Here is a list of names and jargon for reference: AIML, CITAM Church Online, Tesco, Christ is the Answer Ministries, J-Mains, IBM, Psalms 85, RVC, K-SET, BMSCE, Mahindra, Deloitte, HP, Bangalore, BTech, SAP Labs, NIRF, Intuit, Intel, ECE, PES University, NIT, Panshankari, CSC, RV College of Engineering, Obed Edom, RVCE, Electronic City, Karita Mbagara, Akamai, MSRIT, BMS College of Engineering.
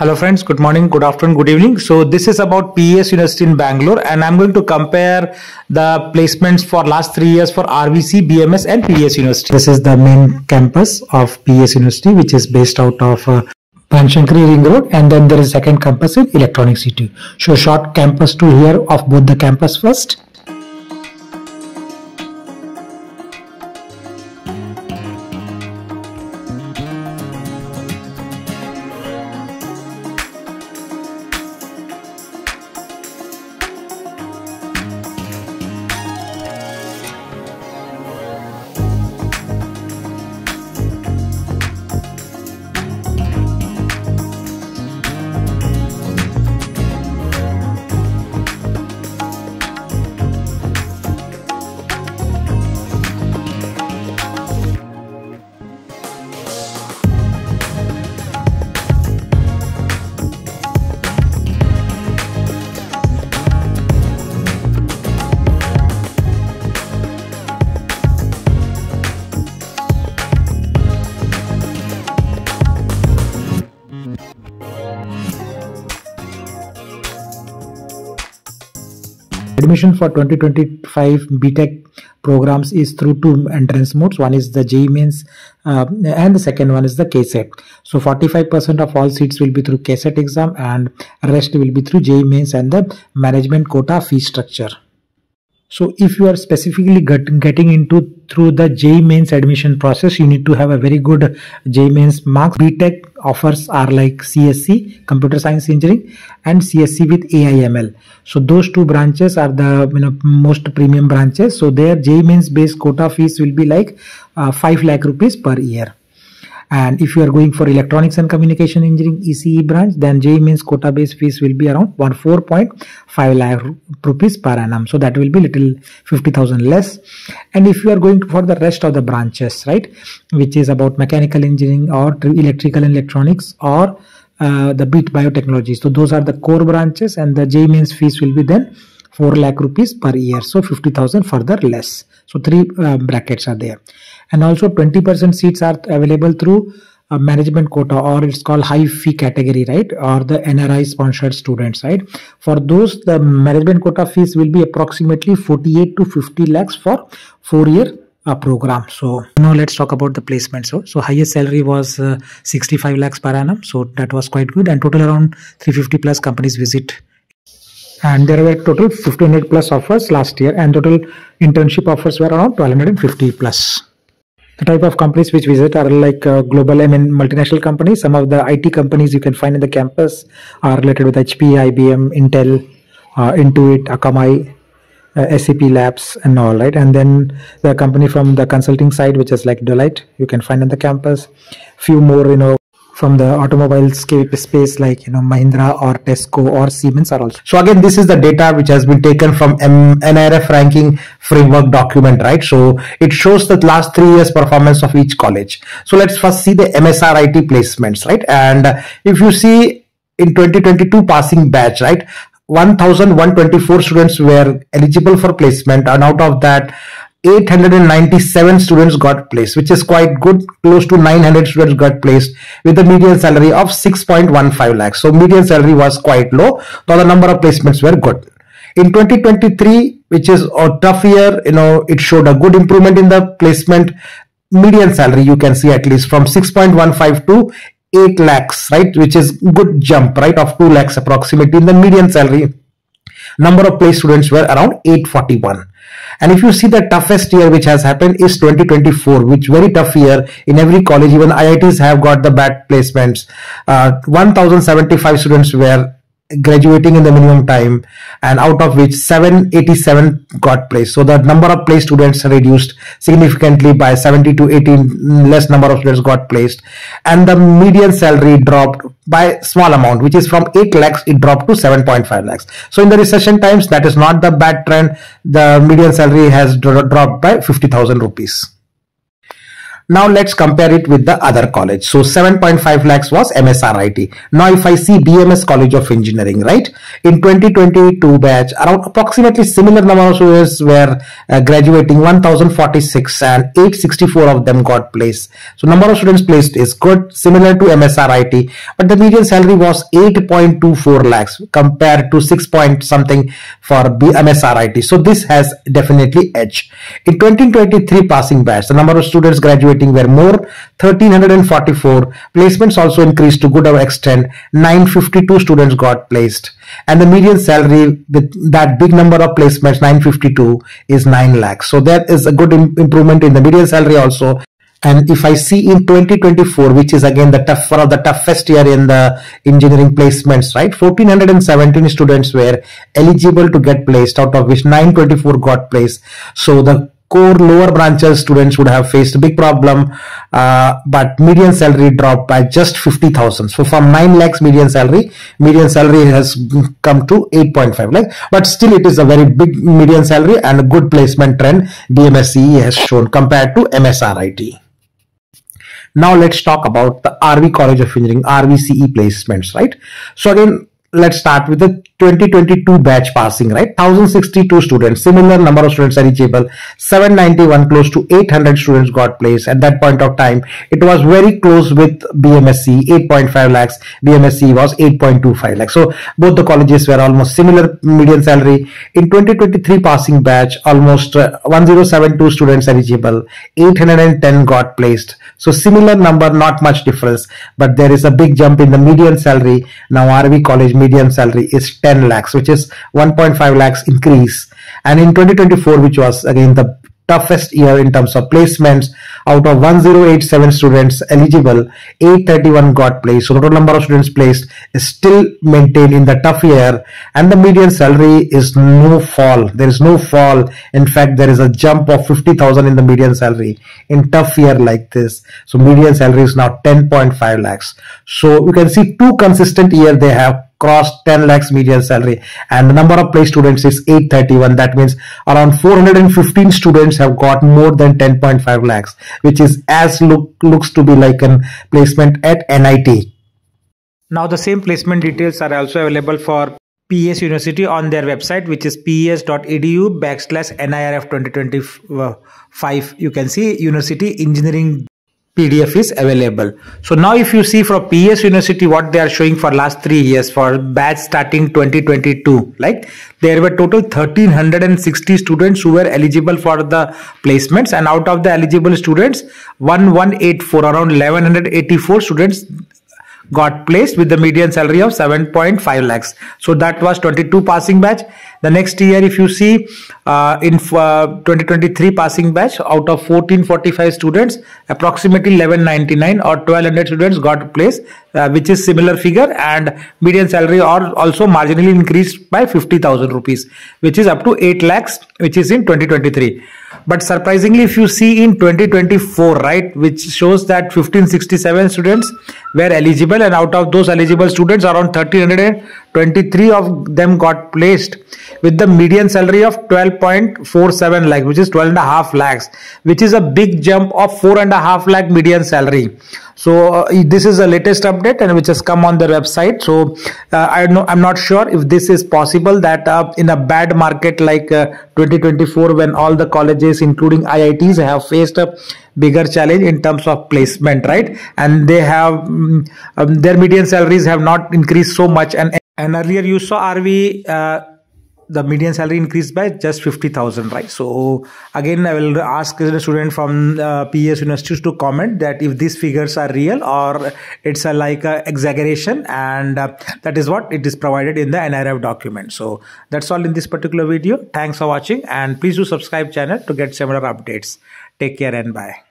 Hello friends, good morning, good afternoon, good evening. So this is about PES University in Bangalore and I'm going to compare the placements for last 3 years for RVC, BMS and PES University. This is the main campus of PES University which is based out of Panshankari Ring Road, and then there is second campus in Electronic City. So short campus tour here of both the campus first. Admission for 2025 BTech programs is through two entrance modes. One is the J-Mains and the second one is the K-SET. So 45% of all seats will be through K-SET exam and rest will be through J-Mains and the management quota fee structure. So if you are specifically getting into through the J-Mains admission process, you need to have a very good J-Mains marks. BTech offers are like CSC, Computer Science Engineering, and CSC with AIML. So those two branches are the most premium branches. So their J-Mains based quota fees will be like 5 lakh rupees per year. And if you are going for Electronics and Communication Engineering ECE branch, then J-Mains quota based fees will be around 4.5 lakh rupees per annum. So that will be little 50,000 less. And if you are going for the rest of the branches, right, which is about Mechanical Engineering or Electrical and Electronics or the Biotechnology. So those are the core branches and the J-Mains fees will be then 4 lakh rupees per year. So 50,000 further less. So three brackets are there. And also 20% seats are available through management quota, or it's called high fee category, right? Or the NRI sponsored students, right? For those, the management quota fees will be approximately 48 to 50 lakhs for 4-year program. So now let's talk about the placement. So highest salary was 65 lakhs per annum. So that was quite good. And total around 350 plus companies visit. And there were total 1500 plus offers last year, and total internship offers were around 1250 plus. The type of companies which visit are like global, multinational companies. Some of the IT companies you can find in the campus are related with HP, IBM, Intel, Intuit, Akamai, SAP Labs and all, right? And then the company from the consulting side, which is like Deloitte, you can find on the campus. Few more, from the automobile space like Mahindra or Tesco or Siemens are also. So again, this is the data which has been taken from NIRF ranking framework document, right? So it shows the last 3 years performance of each college. So let's first see the MSRIT placements, right? And if you see in 2022 passing batch, right, 1124 students were eligible for placement, and out of that 897 students got placed, which is quite good. Close to 900 students got placed with a median salary of 6.15 lakhs. So median salary was quite low, though the number of placements were good. In 2023, which is a tough year, it showed a good improvement in the placement. Median salary, you can see at least from 6.15 to 8 lakhs, right? Which is good jump, right? Of 2 lakhs approximately in the median salary. Number of placed students were around 841. And if you see, the toughest year which has happened is 2024, which very tough year in every college. Even IITs have got the bad placements. 1075 students were graduating in the minimum time, and out of which 787 got placed. So the number of placed students reduced significantly by 70 to 18, less number of students got placed. And the median salary dropped by small amount, which is from 8 lakhs, it dropped to 7.5 lakhs. So in the recession times, that is not the bad trend. The median salary has dropped by 50,000 rupees. Now let's compare it with the other college. So 7.5 lakhs was MSRIT. Now if I see BMS College of Engineering, right, in 2022 batch, around approximately similar number of students were graduating, 1046, and 864 of them got placed. So number of students placed is good, similar to MSRIT, but the median salary was 8.24 lakhs compared to 6 point something for MSRIT. So this has definitely edge. In 2023 passing batch, the number of students graduating were more, 1344. Placements also increased to good extent, 952 students got placed, and the median salary with that big number of placements, 952, is 9 lakhs. So there is a good improvement in the median salary also. And if I see in 2024, which is again the tough, one of the toughest year in the engineering placements, right, 1417 students were eligible to get placed, out of which 924 got placed. So the core lower branches students would have faced a big problem, but median salary dropped by just 50,000. So from 9 lakhs median salary has come to 8.5 lakh, but still it is a very big median salary and a good placement trend BMSCE has shown compared to MSRIT. Now let's talk about the RV College of Engineering, RVCE placements, right? So again, let's start with the 2022 batch passing, right? 1062 students, similar number of students eligible, 791, close to 800 students got placed. At that point of time, it was very close with BMSC, 8.5 lakhs. BMSC was 8.25 lakhs. So both the colleges were almost similar median salary. In 2023 passing batch, almost 1072 students eligible, 810 got placed. So similar number, not much difference, but there is a big jump in the median salary. Now RV College median salary is 10 lakhs, which is 1.5 lakhs increase. And in 2024, which was again the toughest year in terms of placements, out of 1087 students eligible, 831 got placed. So total number of students placed is still maintained in the tough year, and the median salary is no fall. There is no fall. In fact, there is a jump of 50,000 in the median salary in tough year like this. So median salary is now 10.5 lakhs. So you can see two consistent year they have crossed 10 lakhs median salary, and the number of placed students is 831. That means around 415 students have got more than 10.5 lakhs, which is as looks to be like an placement at NIT. Now the same placement details are also available for PES University on their website, which is pes.edu/NIRF 2025. You can see University Engineering PDF is available. So now if you see from PES University what they are showing for last 3 years for batch starting 2022, like there were total 1360 students who were eligible for the placements, and out of the eligible students, 1184, around 1184 students got placed with the median salary of 7.5 lakhs. So that was 22 passing batch. The next year, if you see in 2023 passing batch, out of 1445 students, approximately 1199 or 1200 students got placed, which is similar figure, and median salary are also marginally increased by 50,000 rupees, which is up to 8 lakhs, which is in 2023. But surprisingly, if you see in 2024, right, which shows that 1567 students were eligible, and out of those eligible students, around 1323 of them got placed with the median salary of 12.47 lakh, which is 12.5 lakhs, which is a big jump of 4.5 lakh median salary. So this is the latest update and which has come on the website. So I'm not sure if this is possible that in a bad market like 2024, when all the colleges including IITs have faced a bigger challenge in terms of placement, right? And they have their median salaries have not increased so much, and earlier you saw RV the median salary increased by just 50,000, right? So again, I will ask the student from PES University to comment that if these figures are real or it's a, like an exaggeration, and that is what it is provided in the NIRF document. So that's all in this particular video. Thanks for watching, and please do subscribe channel to get similar updates. Take care and bye.